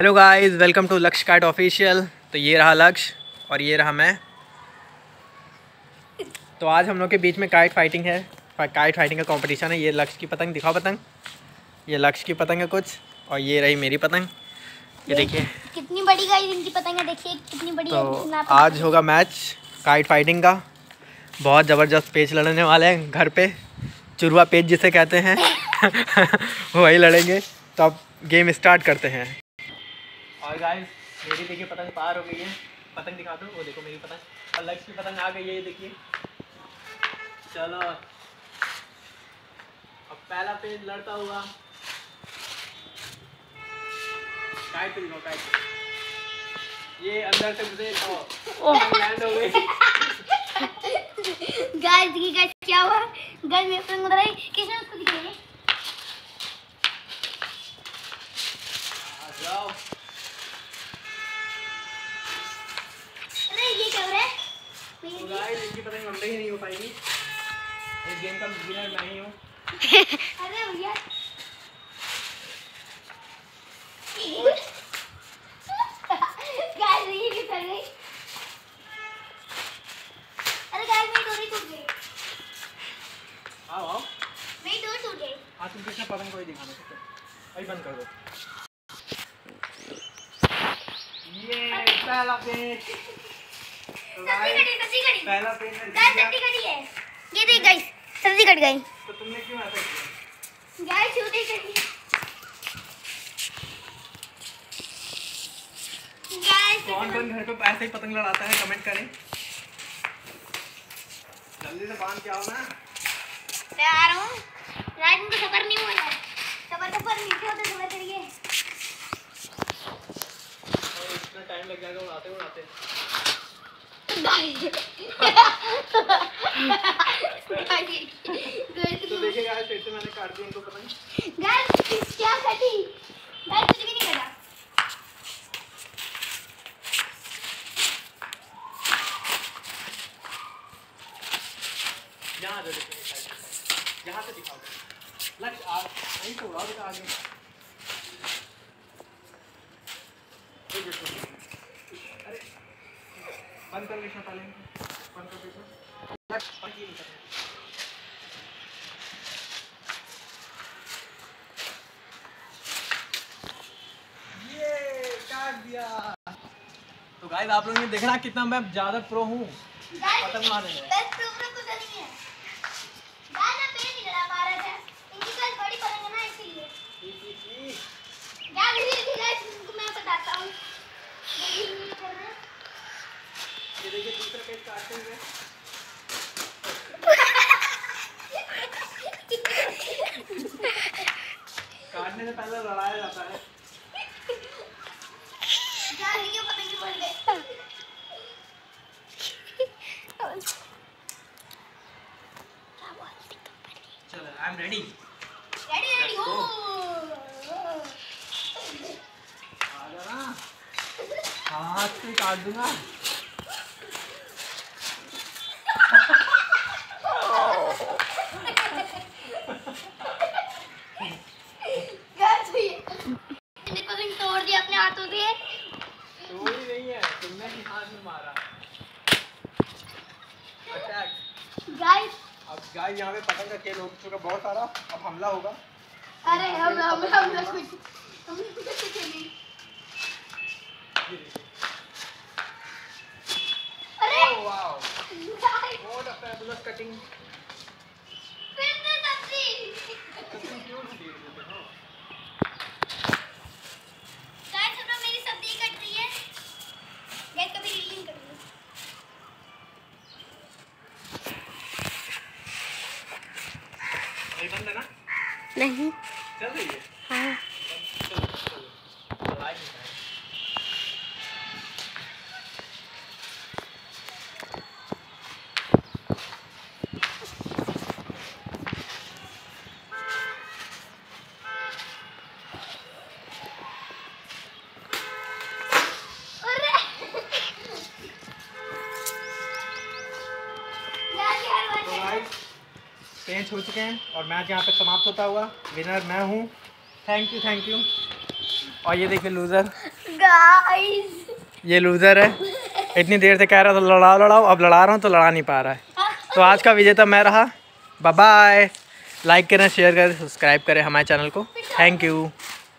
Hello guys, welcome to Lakshya kite official. तो ये रहा लक्ष्य और ये रहा मैं। तो आज हम लोग के बीच में काइट फाइटिंग है, काइट फाइटिंग का कंपटीशन है। ये लक्ष्य की पतंग दिखाओ, पतंग। ये लक्ष्य की पतंग है कुछ, और ये रही मेरी पतंग। ये देखिए कितनी बड़ी गाइस इनकी पतंग है, देखिए कितनी बड़ी। तो आज होगा मैच काइट फाइटिंग का, बहुत ज़बरदस्त पेच लड़ने वाले हैं। घर पर चुरवा पेच जिसे कहते हैं वही लड़ेंगे। तो अब गेम स्टार्ट करते हैं। और गाइस मेरी देखिए पतंग पार हो गई है, पतंग दिखा दो। वो देखो मेरी पतंग, और लक्ष्य की पतंग आ गई है, ये देखिए। चलो अब पहला पेज लड़ता हुआ काइट पे दिखाओ, काइट पे। ये अंदर से घुसे, लैंड हो गई। गाइस देखिए गाइस क्या हुआ, गाइस मेरी पतंग उधर आई, किसने उसको दिखाई? आ जाओ, इनकी पतंग हमसे ही नहीं हो पाएगी। इस गेम का विनर मैं ही हूँ। अरे भैया गाइस ये क्या कर रही? अरे गाइस मेरी डोरी टूट गई। आओ आओ, मेरी डोरी टूट गई। हाँ तुम किसने पतंग कोई दिखा नहीं सकते, अभी बंद कर दो। ये पहला पेज, पहला पेज है। ये देख गाइस सब्जी कट गई। तो तुमने क्यों ऐसा किया गाइस? छूटी कटी गाइस। कौन घर पे ऐसे ही पतंग लड़ाता है, कमेंट करें। जल्दी से बांध के आओ ना, मैं आ रहा हूँ। रात में सफर नहीं हुआ यार, सफर नीचे होते सफर करिए। इतना टाइम लग जाएगा उड़ाते उड़ाते। तो देखिए गाइस फिर से मैंने काट दी इनको पतंग। गाइस क्या कटी? गाइस कुछ भी नहीं कटा। यहाँ से दिखाओ, यहाँ से दिखाओ। लक्ष्य आ, नहीं तो उड़ा देगा आगे। बंद कर लेना पहले, बंद कर देना। लक्ष्य नहीं करना, ये काट दिया। तो गाइस आप लोगों ने देखना कितना मैं ज्यादा प्रो हूँ पतंग मारने में। बस प्रो को जल्दी है गाइस, आप ये निकला मारा था। इनकी कल बड़ी पतंग है ना, इसीलिए गाइस इनको मैं बताता हूँ। ये देखिए दूसरा पेज काटते हुए। काटने से पहले लड़ाया जाता है। चलो I am ready, ready ready हो। आ जाना, हाथ से काट दूंगा। गाइस यहाँ पे पतंग का खेल हो चुका बहुत सारा, अब हमला होगा। अरे हमला कुछ कैसे खेलेंगे? अरे वाओ, बहुत फैबुलस कटिंग। फिर से सब्जी क्यों नहीं दे रहे हो? गाइस अब मेरी सब्जी कट रही है। गाइस कभी रीलिंग कर लो। नहीं चल रही है। हाँ पेंच हो चुके हैं और मैच यहाँ पे समाप्त होता हुआ। विनर मैं हूँ। Thank you, thank you. और ये देखिए लूजर गाइस, ये लूजर है। इतनी देर से कह रहा था लड़ाओ लड़ाओ, अब लड़ा रहा हूँ तो लड़ा नहीं पा रहा है। तो आज का विजेता मैं रहा। Bye bye. लाइक करें, शेयर करें, सब्सक्राइब करें हमारे चैनल को। Thank you.